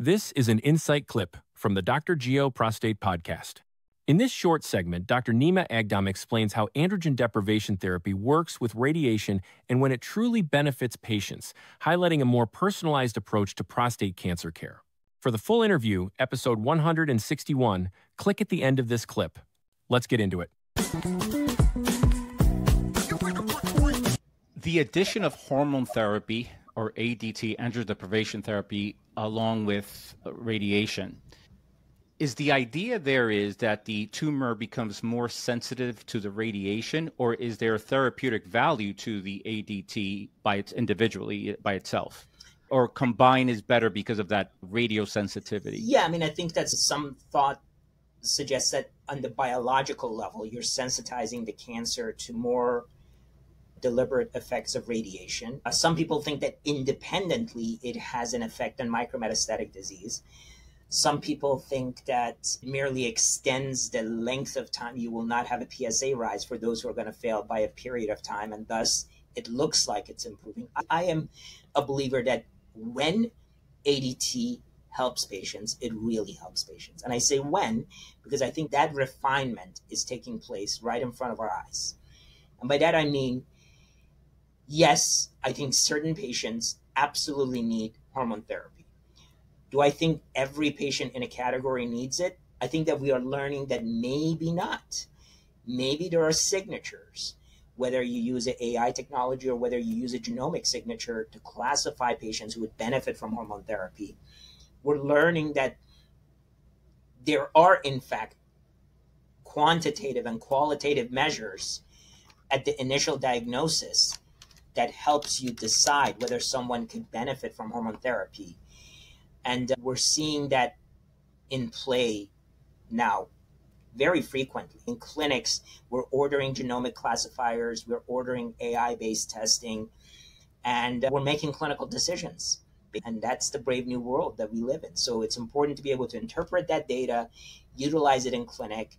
This is an insight clip from the Dr. Geo Prostate Podcast. In this short segment, Dr. Nima Aghdam explains how androgen deprivation therapy works with radiation and when it truly benefits patients, highlighting a more personalized approach to prostate cancer care. For the full interview, episode 161, click at the end of this clip. Let's get into it. The addition of hormone therapy, or ADT, androgen deprivation therapy, along with radiation, is the idea there is that the tumor becomes more sensitive to the radiation, or is there a therapeutic value to the ADT by itself? Or combine is better because of that radiosensitivity? Yeah, I mean, I think that's some thought suggests that on the biological level, you're sensitizing the cancer to more deliberate effects of radiation. Some people think that independently it has an effect on micrometastatic disease. Some people think that merely extends the length of time you will not have a PSA rise for those who are going to fail by a period of time, and thus it looks like it's improving. I am a believer that when ADT helps patients, it really helps patients. And I say when, because I think that refinement is taking place right in front of our eyes. And by that I mean, yes, I think certain patients absolutely need hormone therapy. Do I think every patient in a category needs it? I think that we are learning that maybe not. Maybe there are signatures, whether you use an AI technology or whether you use a genomic signature to classify patients who would benefit from hormone therapy. We're learning that there are, in fact, quantitative and qualitative measures at the initial diagnosis that helps you decide whether someone could benefit from hormone therapy. And we're seeing that in play now very frequently. In clinics, we're ordering genomic classifiers, we're ordering AI-based testing, and we're making clinical decisions. And that's the brave new world that we live in. So it's important to be able to interpret that data, utilize it in clinic,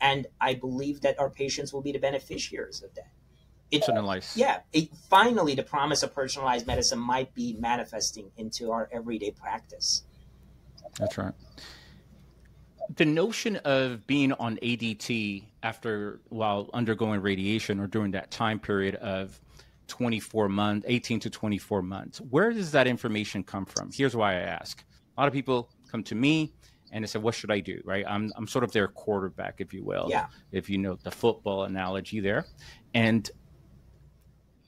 and I believe that our patients will be the beneficiaries of that. Finally, the promise of personalized medicine might be manifesting into our everyday practice. That's right. The notion of being on ADT while undergoing radiation or during that time period of 18 to 24 months, where does that information come from? Here's why I ask. A lot of people come to me and they said, what should I do, right? I'm sort of their quarterback, if you will, yeah, if you know the football analogy there. And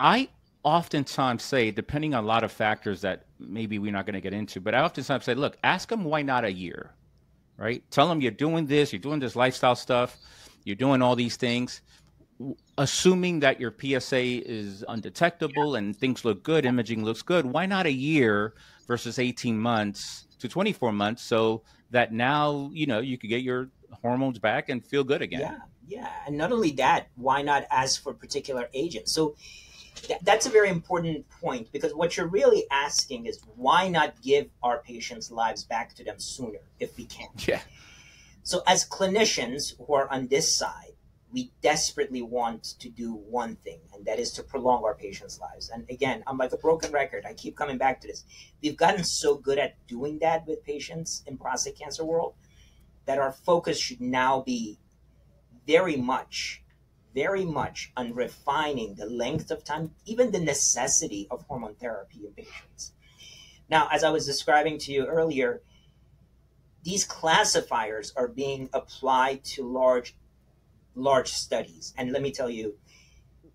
I oftentimes say, depending on a lot of factors that maybe we're not going to get into, but I oftentimes say, look, ask them why not a year, right? Tell them you're doing this lifestyle stuff, you're doing all these things, assuming that your PSA is undetectable and things look good, imaging looks good, why not a year versus 18 months to 24 months so that now, you know, you could get your hormones back and feel good again. Yeah. And not only that, why not ask for particular agents? So that's a very important point, because what you're really asking is why not give our patients' lives back to them sooner if we can? Yeah. So as clinicians who are on this side, we desperately want to do one thing, and that is to prolong our patients' lives. And again, I'm like a broken record. I keep coming back to this. We've gotten so good at doing that with patients in prostate cancer world that our focus should now be very much on refining the length of time, even the necessity of hormone therapy in patients. Now, as I was describing to you earlier, these classifiers are being applied to large studies. And let me tell you,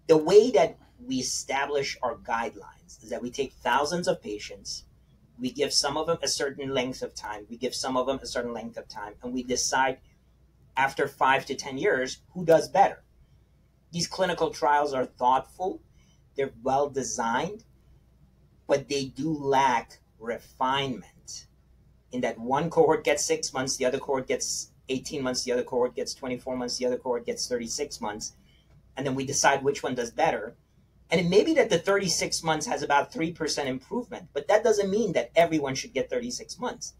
the way that we establish our guidelines is that we take thousands of patients, we give some of them a certain length of time, and we decide after 5 to 10 years who does better. These clinical trials are thoughtful, they're well designed, but they do lack refinement in that one cohort gets 6 months, the other cohort gets 18 months, the other cohort gets 24 months, the other cohort gets 36 months. And then we decide which one does better. And it may be that the 36 months has about 3% improvement, but that doesn't mean that everyone should get 36 months,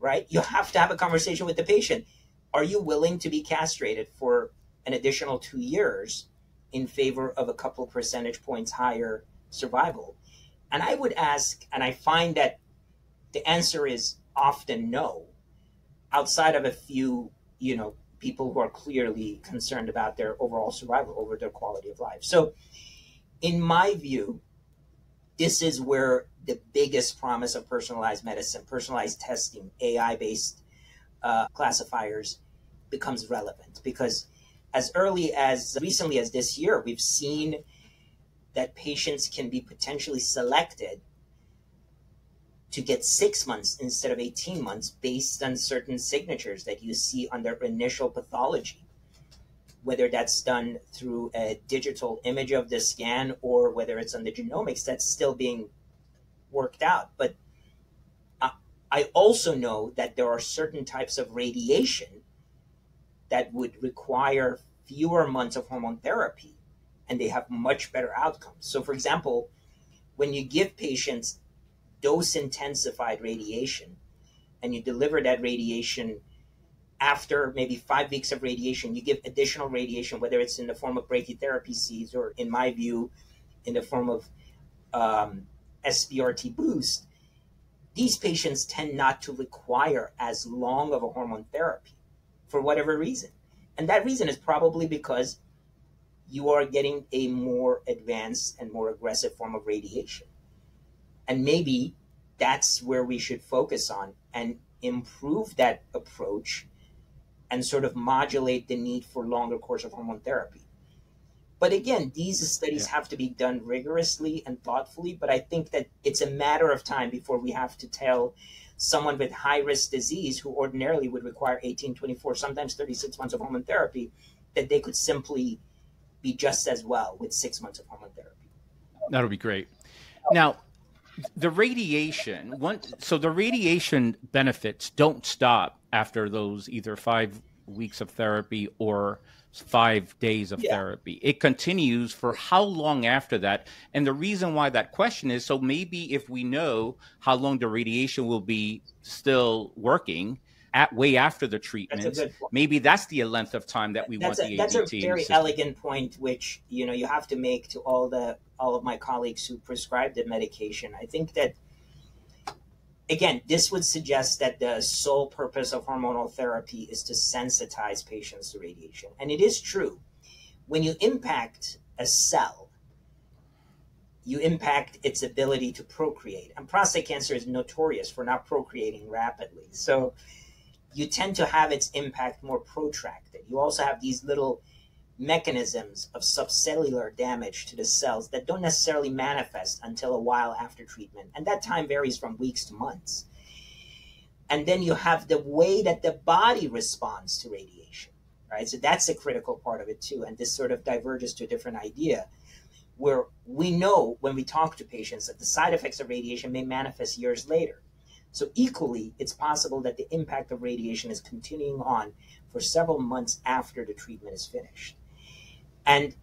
right? You have to have a conversation with the patient. Are you willing to be castrated for an additional 2 years in favor of a couple percentage points higher survival? And I would ask, and I find that The answer is often no, outside of a few, people who are clearly concerned about their overall survival over their quality of life. So in my view, this is where the biggest promise of personalized medicine, personalized testing, AI-based classifiers becomes relevant, because as early as recently as this year, we've seen that patients can be potentially selected to get 6 months instead of 18 months based on certain signatures that you see on their initial pathology, whether that's done through a digital image of the scan or whether it's on the genomics. That's still being worked out. But I also know that there are certain types of radiation that would require fewer months of hormone therapy, and they have much better outcomes. So for example, when you give patients dose-intensified radiation, and you deliver that radiation after maybe 5 weeks of radiation, you give additional radiation, whether it's in the form of brachytherapy seeds or, in my view, in the form of SBRT boost, these patients tend not to require as long of a hormone therapy for whatever reason. And that reason is probably because you are getting a more advanced and more aggressive form of radiation. And maybe that's where we should focus on and improve that approach and sort of modulate the need for longer course of hormone therapy. But again, these studies have to be done rigorously and thoughtfully, but I think that it's a matter of time before we have to tell someone with high-risk disease who ordinarily would require 18, 24, sometimes 36 months of hormone therapy, that they could simply be just as well with 6 months of hormone therapy. That'll be great. Now, the radiation, so the radiation benefits don't stop after those either 5 weeks of therapy or 5 days of therapy. It continues for how long after that? And the reason why that question is, so maybe if we know how long the radiation will be still working at way after the treatment, maybe that's the length of time that we want the ADT. That's a very elegant point, which you have to make to all of my colleagues who prescribe the medication. I think that, again, this would suggest that the sole purpose of hormonal therapy is to sensitize patients to radiation. And it is true. When you impact a cell, you impact its ability to procreate. And prostate cancer is notorious for not procreating rapidly. So you tend to have its impact more protracted. You also have these little mechanisms of subcellular damage to the cells that don't necessarily manifest until a while after treatment. And that time varies from weeks to months. And then you have the way that the body responds to radiation, right? So that's a critical part of it too. And this sort of diverges to a different idea where we know when we talk to patients that the side effects of radiation may manifest years later. So equally, it's possible that the impact of radiation is continuing on for several months after the treatment is finished. And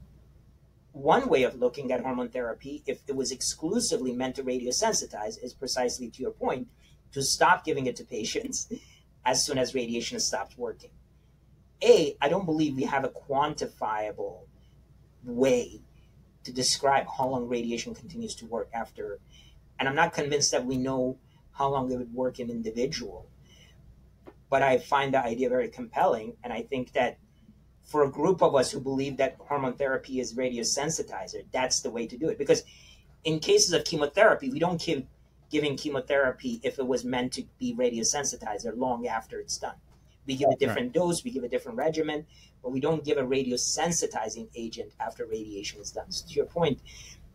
one way of looking at hormone therapy, if it was exclusively meant to radiosensitize, is precisely to your point, to stop giving it to patients as soon as radiation has stopped working. I don't believe we have a quantifiable way to describe how long radiation continues to work after. And I'm not convinced that we know how long it would work in an individual. But I find the idea very compelling. And I think that for a group of us who believe that hormone therapy is radiosensitizer, that's the way to do it. Because in cases of chemotherapy, we don't keep giving chemotherapy if it was meant to be radiosensitizer long after it's done. We give a different dose, we give a different regimen, but we don't give a radiosensitizing agent after radiation is done. So to your point,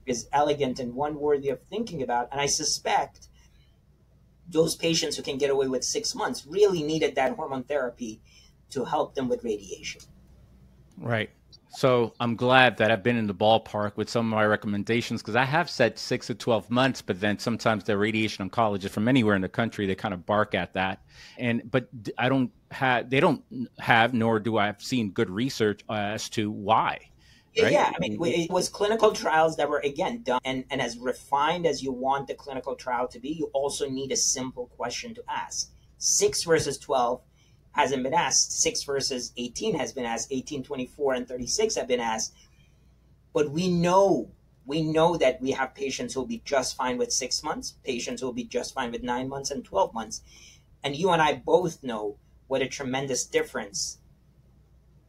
is elegant and one worthy of thinking about. And I suspect those patients who can get away with 6 months really needed that hormone therapy to help them with radiation. Right. So I'm glad that I've been in the ballpark with some of my recommendations, because I have said 6 to 12 months, but then sometimes the radiation oncologists from anywhere in the country, they kind of bark at that. But I don't have, they don't have, nor do I have seen good research as to why. Right? Yeah, I mean, it was clinical trials that were, again, done. And as refined as you want the clinical trial to be, you also need a simple question to ask. 6 versus 12 hasn't been asked. 6 versus 18 has been asked. 18, 24, and 36 have been asked. But we know We know that we have patients who will be just fine with 6 months, patients who will be just fine with 9 months and 12 months. And you and I both know what a tremendous difference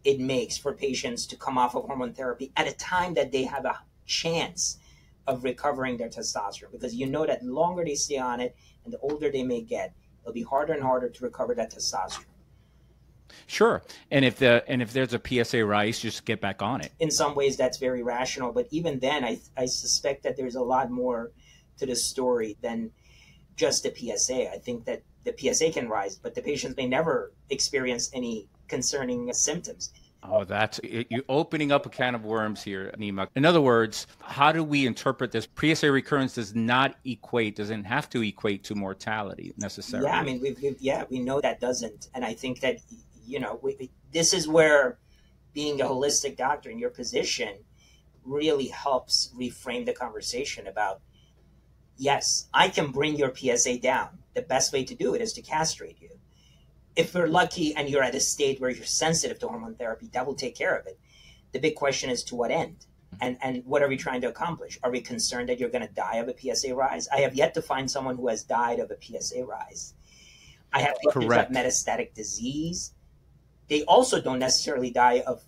it makes for patients to come off of hormone therapy at a time that they have a chance of recovering their testosterone, because you know that the longer they stay on it and the older they may get, it'll be harder and harder to recover that testosterone. Sure. And if there's a PSA rise, just get back on it. In some ways, that's very rational. But even then, I suspect that there's a lot more to the story than just the PSA. I think that the PSA can rise, but the patients may never experience any concerning symptoms. Oh, that's it. You're opening up a can of worms here, Nima. In other words, how do we interpret this? PSA recurrence does not equate, doesn't have to equate to mortality necessarily. Yeah, I mean, we know that doesn't. And I think that, you know, this is where being a holistic doctor in your position really helps reframe the conversation about, yes, I can bring your PSA down. The best way to do it is to castrate you. If we're lucky and you're at a state where you're sensitive to hormone therapy, that will take care of it. The big question is to what end? And what are we trying to accomplish? Are we concerned that you're going to die of a PSA rise? I have yet to find someone who has died of a PSA rise. I have patients who have metastatic disease. They also don't necessarily die of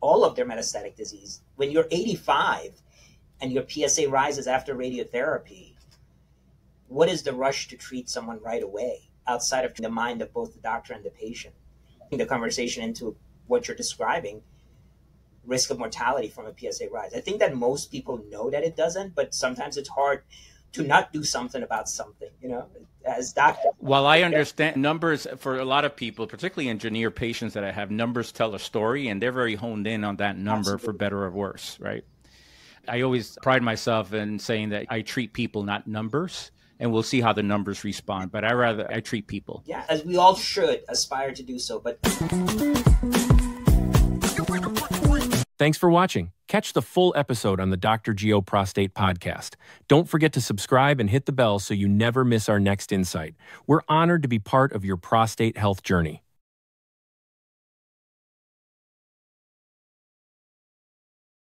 all of their metastatic disease. When you're 85 and your PSA rises after radiotherapy, what is the rush to treat someone right away? Outside of the mind of both the doctor and the patient, the conversation into what you're describing, risk of mortality from a PSA rise. I think that most people know that it doesn't, but sometimes it's hard to not do something about something, you know, as doctors. Well, I understand numbers for a lot of people, particularly engineer patients that I have, numbers tell a story and they're very honed in on that number. Absolutely. For better or worse, right? I always pride myself in saying that I treat people, not numbers. And we'll see how the numbers respond. But I treat people. Yeah, as we all should aspire to do so. But thanks for watching. Catch the full episode on the Dr. Geo Prostate Podcast. Don't forget to subscribe and hit the bell so you never miss our next insight. We're honored to be part of your prostate health journey.